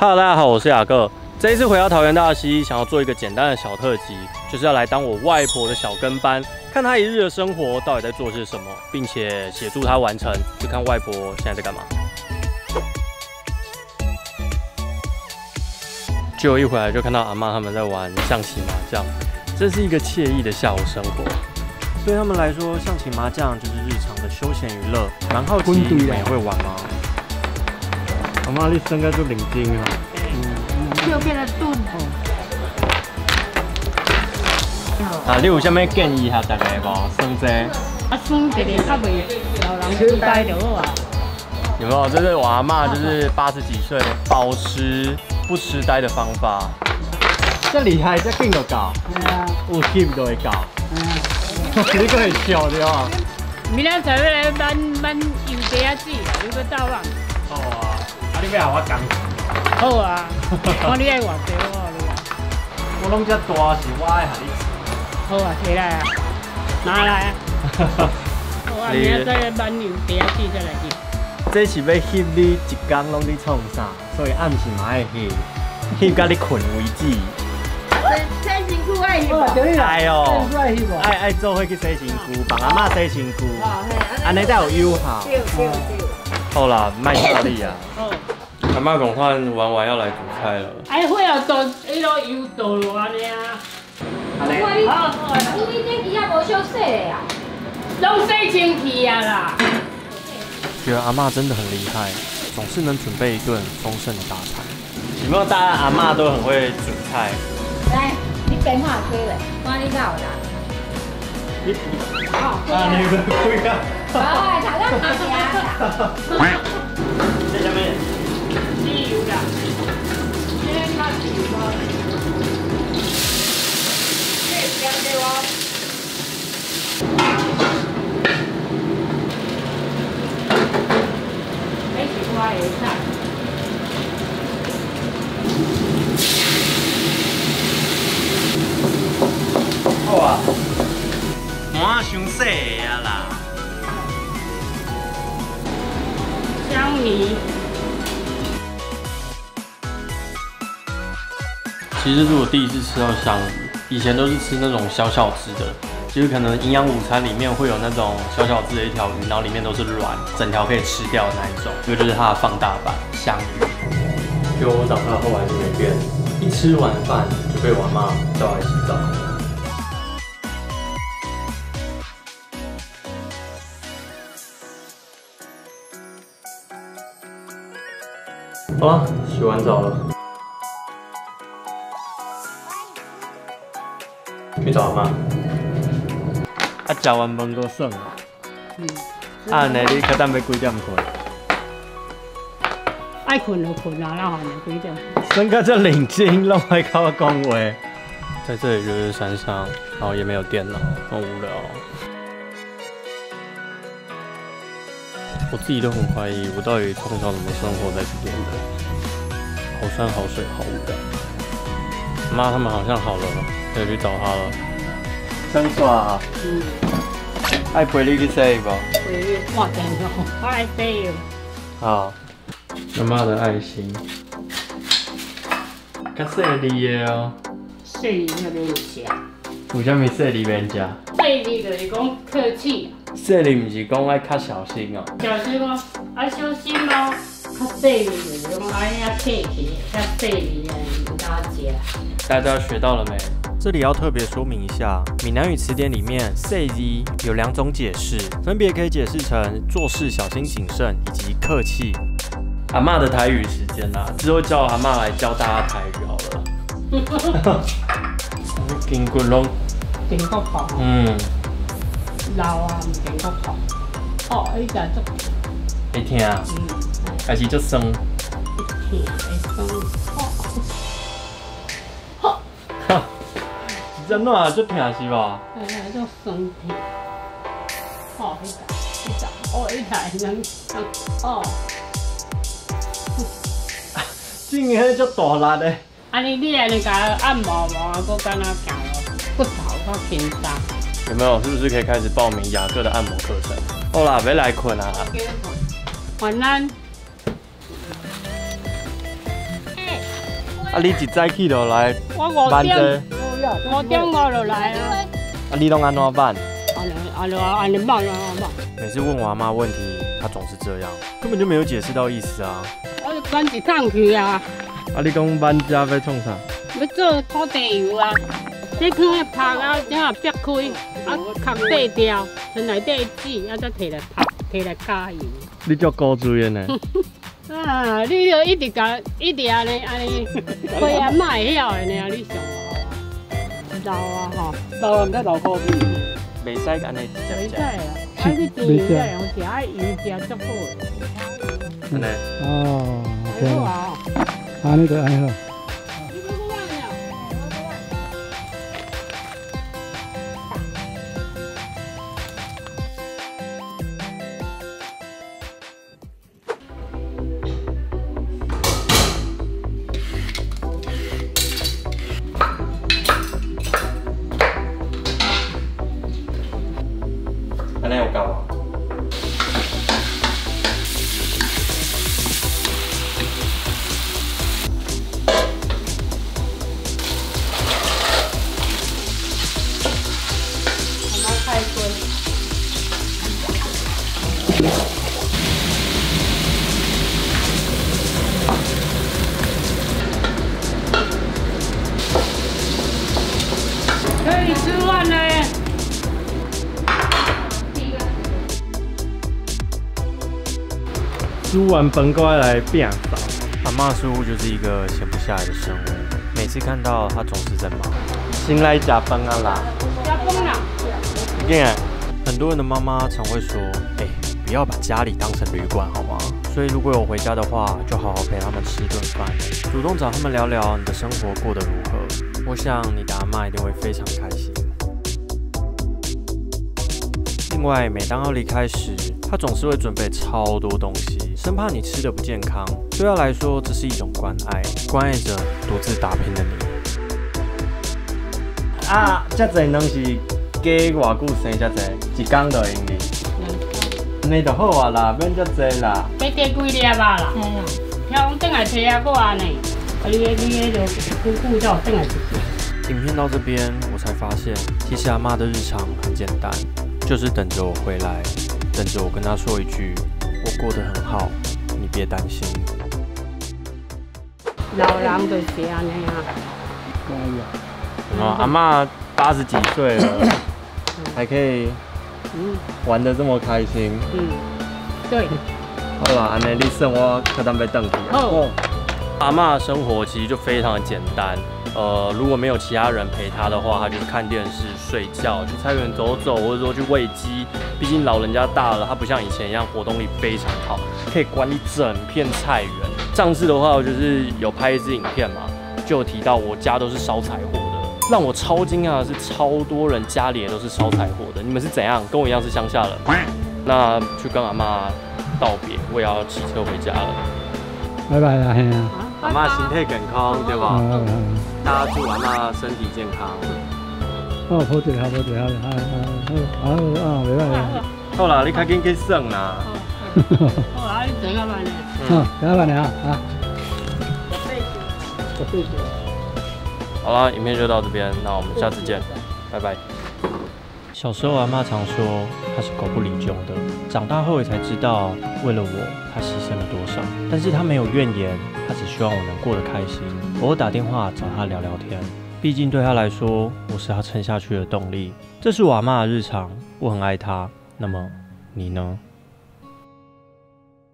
Hello， 大家好，我是雅各。这一次回到桃园大溪，想要做一个简单的小特辑，就是要来当我外婆的小跟班，看她一日的生活到底在做些什么，并且协助她完成。就看外婆现在在干嘛。就一回来就看到阿嬤他们在玩象棋麻将，这是一个惬意的下午生活。对他们来说，象棋麻将就是日常的休闲娱乐。蛮好奇你们也会玩吗？ 阿妈，你生个做领巾啊？就变得钝了。啊，你有啥物建议下大家无？生者。啊，生一个较袂老人痴呆就好啊。有没有？这是我阿妈，就是80几岁保持不痴呆的方法。这厉害，这劲就搞。有劲就会搞。你个会笑的哦。明天早上来搬油碟啊子，有个灶啊。好啊。 你要让我讲？好啊，看你爱玩多少你啊？我拢遮大，是我爱下你。好啊，起来啊，拿来啊！我明仔再挽牛第一次再来去。这是要翕你一天拢在创啥，所以暗时嘛爱翕，翕到你困为止。洗身躯爱翕，哎哦，爱做伙去洗身躯，帮阿嬷洗身躯，安尼才有效。好啦，卖压力啊！ 阿妈讲话玩完要来煮菜了。哎，火又倒，伊都油倒落安尼啊。好，你这机也无少洗啊，拢洗清气啊啦。觉得阿妈真的很厉害，总是能准备一顿丰盛的大餐。有没有大家阿妈都很会煮菜？来，你电话开嘞，看你到啦。你好，啊，你们开啊。哎，大家开啊。在下面。 好啊，满伤细个啊啦，香米。 其实是我第一次吃到香鱼，以前都是吃那种小小只的，就是可能营养午餐里面会有那种小小只的一条鱼，然后里面都是卵，整条可以吃掉的那一种，这个就是它的放大版香鱼。结果我长大后还是没变，一吃完饭就被我妈叫来洗澡。好了，洗完澡了。 去找阿嬤。啊，食完饭阁耍。啊，那你可等要几点困？爱困就困啊，那后面几点？耍到这冷静，拢爱跟我讲话。在这里就是山上，然后也没有电脑，很无聊。我自己都很怀疑，我到底从小怎么生活在这边的？好山好水好无聊。妈，他们好像好了。 要去找他了，真爽啊！嗯，爱陪你去洗不？陪你，我真爽，我爱洗哦。好，阿妈的爱心，较细腻的哦。细腻那边有食？有啥物细腻免食？细腻就是讲客气。细腻唔是讲爱较小心哦。小心哦，爱小心哦。较细腻就是讲安尼啊客气，较细腻的唔敢食。大家学到了没？ 这里要特别说明一下，闽南语词典里面 “say” 有2种解释，分别可以解释成做事小心谨慎以及客气。阿嬤的台语时间啦，之后叫阿嬤来教大家台语好了。金骨龙，金骨棒，老啊，唔金骨棒，哦，伊就足，会听，还是足酸，会听会酸。 真的啊，足痛是吧？哎呀，足酸痛。哦，迄个，哦，迄个，哦。真个足大力嘞。安尼你安尼甲按摩摩，搁干那搞，骨头搁轻松。有没有？是不是可以开始报名雅各的按摩课程？好啦，别来困啊。晚安。啊，你一早起落来，我5点我就来啊。啊，你拢安怎办？安尼办啊，办。每次问我阿妈问题，她总是这样，根本就没有解释到意思啊。我就赶一趟去啊。啊，你讲搬家要创啥？要做土地油啊，你放个拍啊，然后掰开，啊，壳碎掉，剩内底籽，啊，再摕来拍，摕来加油。你足高资源呢？啊！你要一直安尼，我也嘛会晓的呢，你上老啊吼，老啊唔得老高比，袂使安尼食食。袂使啊！啊，你甜的我食，啊油食足好。安尼。哦。好啊。安尼就安尼咯。你不要忘了。煮完饭过来变少。阿嬤似乎就是一个闲不下来的生物，每次看到她总是在忙。先来加班啊啦！加班啦！耶！很多人的妈妈常会说：“不要把家里当成旅馆好吗？”所以如果有回家的话，就好好陪他们吃顿饭，主动找他们聊聊你的生活过得如何。我想你的阿嬤一定会非常开心。另外，每当要离开时，她总是会准备超多东西。 生怕你吃的不健康，对他来说这是一种关爱，关爱着独自打拼的你。啊，这侪拢是加外久生这侪，一天就用哩，安尼就好啊啦，免这侪啦。要加几粒吧啦，嘿啦，像我转来找阿哥安尼，你就久久才有转来一。影片到这边，我才发现，其实阿嬤的日常很简单，就是等着我回来，等着我跟她说一句。 我过得很好，你别担心。老人就是安尼啊。阿嬤80几岁了，还可以玩得这么开心。嗯，对。好啦，安尼你算我可当被等去。哦。阿嬤的生活其实就非常的简单。如果没有其他人陪她的话，她就是看电视、睡觉、去菜园走走，或者说去喂鸡。毕竟老人家大了，她不像以前一样活动力非常好，可以管理整片菜园。上次的话，我就是有拍一支影片嘛，就有提到我家都是烧柴火的，让我超惊讶的是，超多人家里也都是烧柴火的。你们是怎样？跟我一样是乡下人？那去跟阿嬤道别，我也要骑车回家了。拜拜啦，嘿啊！ 阿嬤身体健康，对吧？大家祝阿嬤身体健康。哦，好对，好对，好对，好，袂歹啦。好啦，你赶紧去耍啦。好啦，你等下办嘞。嗯，等下办嘞啊啊。好啦，影片就到这边，那我们下次见，拜拜。小时候阿嬤常说她是狗不理囧的，长大后也才知道，为了我她牺牲了多少，但是她没有怨言。 他只希望我能过得开心，偶尔打电话找他聊聊天。毕竟对他来说，我是他撑下去的动力。这是我阿嬤的日常，我很爱他。那么，你呢？